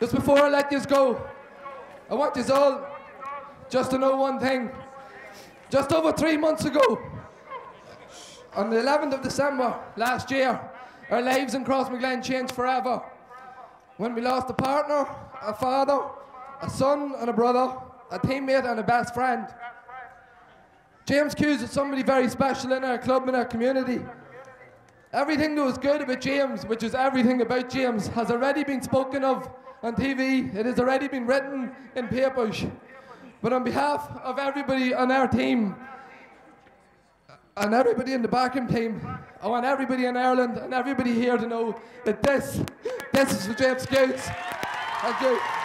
Just before I let yous go, I want yous all just to know one thing. Just over 3 months ago, on the 11th of December last year, our lives in Crossmaglen changed forever. When we lost a partner, a father, a son and a brother, a teammate and a best friend. James Hughes is somebody very special in our club and our community. Everything that was good about James, which is everything about James, has already been spoken of on TV. It has already been written in papers. But on behalf of everybody on our team, and everybody in the Backham team, I want everybody in Ireland and everybody here to know that this is for James Hughes. Thank you.